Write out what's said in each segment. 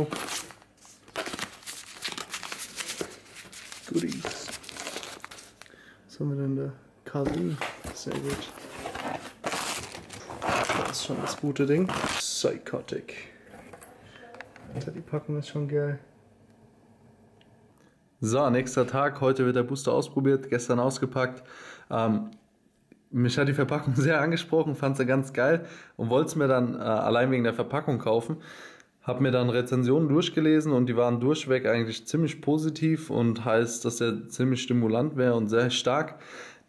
Druck. Goodies. Was haben wir denn da? Kasin. Sehr gut. Das ist schon das gute Ding. Psychotic. Alter, die Packung ist schon geil. So, nächster Tag. Heute wird der Booster ausprobiert, gestern ausgepackt. Mich hat die Verpackung sehr angesprochen, fand sie ganz geil und wollte es mir dann allein wegen der Verpackung kaufen. Habe mir dann Rezensionen durchgelesen und die waren durchweg eigentlich ziemlich positiv und heißt, dass er ziemlich stimulant wäre und sehr stark.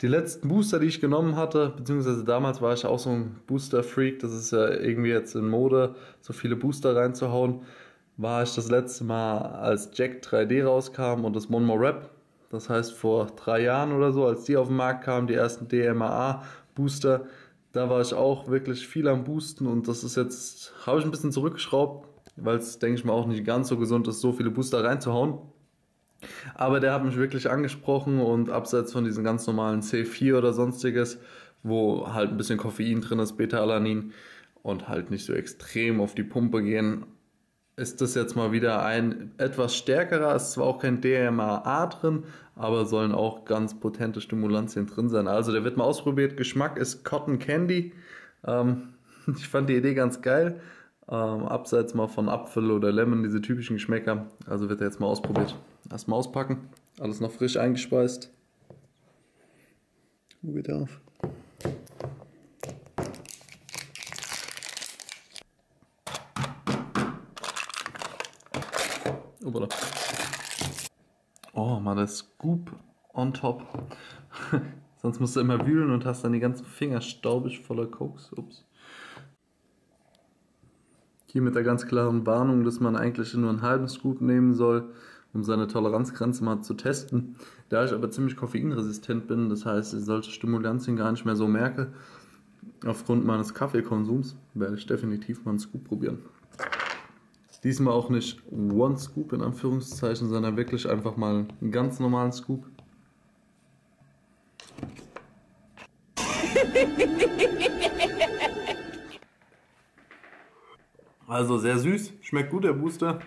Die letzten Booster, die ich genommen hatte, beziehungsweise damals war ich auch so ein Booster-Freak, das ist ja irgendwie jetzt in Mode, so viele Booster reinzuhauen. War ich das letzte Mal, als Jack 3D rauskam und das One More Rap, das heißt vor 3 Jahren oder so, als die auf den Markt kamen, die ersten DMAA Booster, da war ich auch wirklich viel am Boosten und das ist jetzt, habe ich ein bisschen zurückgeschraubt, weil es, denke ich mal, auch nicht ganz so gesund ist, so viele Booster reinzuhauen. Aber der hat mich wirklich angesprochen und abseits von diesen ganz normalen C4 oder sonstiges, wo halt ein bisschen Koffein drin ist, Beta-Alanin und halt nicht so extrem auf die Pumpe gehen, ist das jetzt mal wieder ein etwas stärkerer, ist zwar auch kein DMAA drin, aber sollen auch ganz potente Stimulantien drin sein. Also der wird mal ausprobiert, Geschmack ist Cotton Candy, ich fand die Idee ganz geil, abseits mal von Apfel oder Lemon, diese typischen Geschmäcker, also wird er jetzt mal ausprobiert. Erstmal auspacken, alles noch frisch eingespeist. Wo geht er auf? Oh mal das Scoop on top. Sonst musst du immer wühlen und hast dann die ganzen Finger staubig voller Koks. Ups. Hier mit der ganz klaren Warnung, dass man eigentlich nur einen halben Scoop nehmen soll, um seine Toleranzgrenze mal zu testen. Da ich aber ziemlich koffeinresistent bin, das heißt, ich solche Stimulantien gar nicht mehr so merke, aufgrund meines Kaffeekonsums, werde ich definitiv mal einen Scoop probieren. Diesmal auch nicht One Scoop in Anführungszeichen, sondern wirklich einfach mal einen ganz normalen Scoop. Also sehr süß, schmeckt gut der Booster.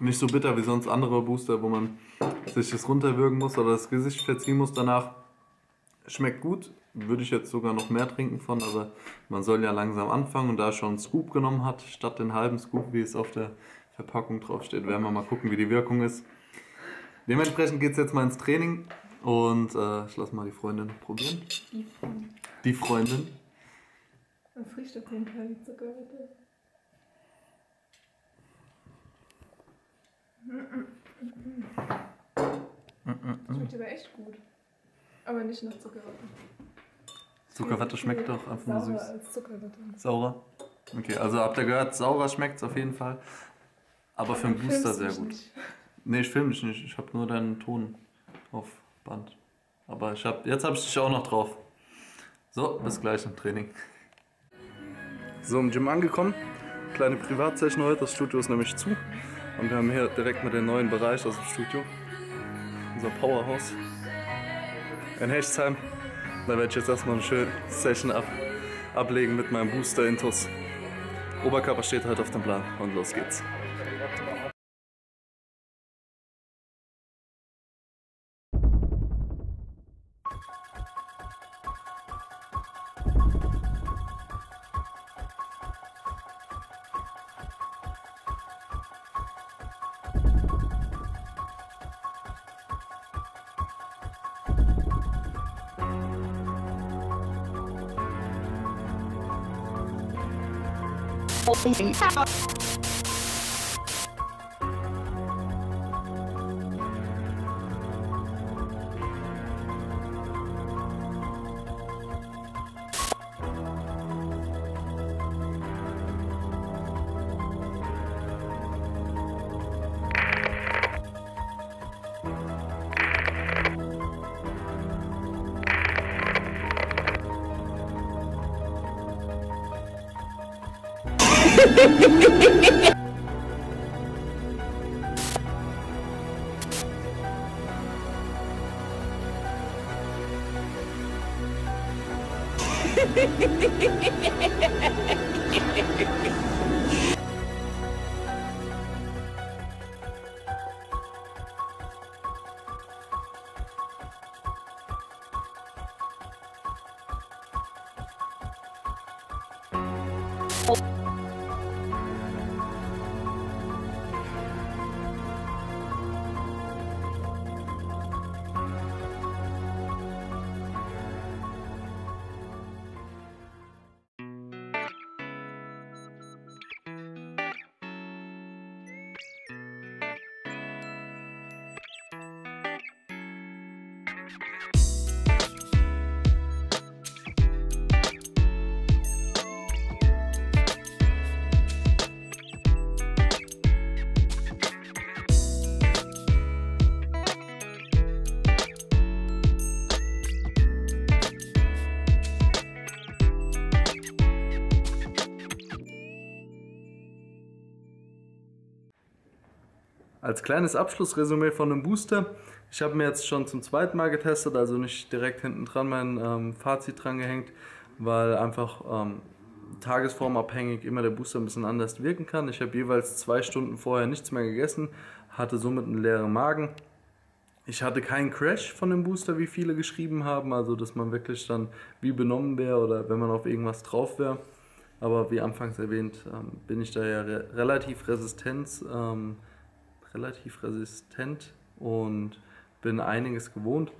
Nicht so bitter wie sonst andere Booster, wo man sich das runterwürgen muss oder das Gesicht verziehen muss danach. Schmeckt gut, würde ich jetzt sogar noch mehr trinken von, aber man soll ja langsam anfangen und da schon einen Scoop genommen hat, statt den halben Scoop, wie es auf der Verpackung draufsteht, werden wir mal gucken, wie die Wirkung ist. Dementsprechend geht es jetzt mal ins Training und ich lasse mal die Freundin probieren. Die Freundin. Die Freundin. Am Frühstück kommt kein Zucker, bitte. Das schmeckt aber echt gut. Aber nicht nach Zuckerwatte. Zuckerwatte schmeckt doch einfach nur süß. Saurer als Zuckerwatte. Saurer? Okay, also habt ihr gehört, saurer schmeckt es auf jeden Fall. Aber für einen Booster sehr gut. Nicht. Nee, ich filme dich nicht. Ich habe nur deinen Ton auf Band. Aber ich jetzt hab ich dich auch noch drauf. So, bis gleich im Training. So, im Gym angekommen. Kleine Privatsession heute. Das Studio ist nämlich zu. Und wir haben hier direkt mal den neuen Bereich aus dem Studio. Unser Powerhouse. In Hechtsheim. Da werde ich jetzt erstmal eine schöne Session ablegen mit meinem Booster Intus. Oberkörper steht heute auf dem Plan und los geht's. Als kleines Abschlussresümee von dem Booster, ich habe mir jetzt schon zum zweiten Mal getestet, also nicht direkt hinten dran mein Fazit dran gehängt, weil einfach tagesformabhängig immer der Booster ein bisschen anders wirken kann. Ich habe jeweils 2 Stunden vorher nichts mehr gegessen, hatte somit einen leeren Magen. Ich hatte keinen Crash von dem Booster, wie viele geschrieben haben, also dass man wirklich dann wie benommen wäre oder wenn man auf irgendwas drauf wäre. Aber wie anfangs erwähnt, bin ich da ja relativ resistent und bin einiges gewohnt.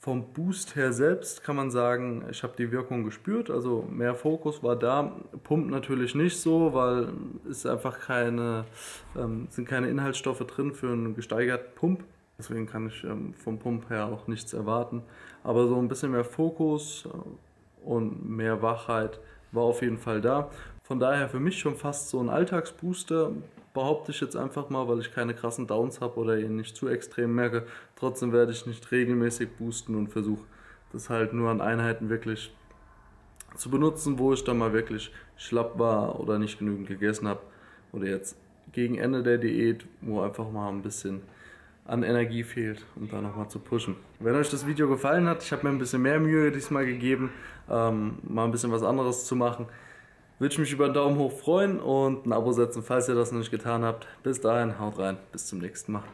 Vom Boost her selbst kann man sagen, ich habe die Wirkung gespürt, also mehr Fokus war da, pumpt natürlich nicht so, weil es einfach sind keine Inhaltsstoffe drin für einen gesteigerten Pump. Deswegen kann ich vom Pump her auch nichts erwarten. Aber so ein bisschen mehr Fokus und mehr Wachheit war auf jeden Fall da. Von daher für mich schon fast so ein Alltagsbooster, behaupte ich jetzt einfach mal, weil ich keine krassen Downs habe oder ihn nicht zu extrem merke. Trotzdem werde ich nicht regelmäßig boosten und versuche das halt nur an Einheiten wirklich zu benutzen, wo ich dann mal wirklich schlapp war oder nicht genügend gegessen habe. Oder jetzt gegen Ende der Diät, wo einfach mal ein bisschen an Energie fehlt, um da nochmal zu pushen. Wenn euch das Video gefallen hat, ich habe mir ein bisschen mehr Mühe diesmal gegeben, mal ein bisschen was anderes zu machen. Würde ich mich über einen Daumen hoch freuen und ein Abo setzen, falls ihr das noch nicht getan habt. Bis dahin, haut rein, bis zum nächsten Mal.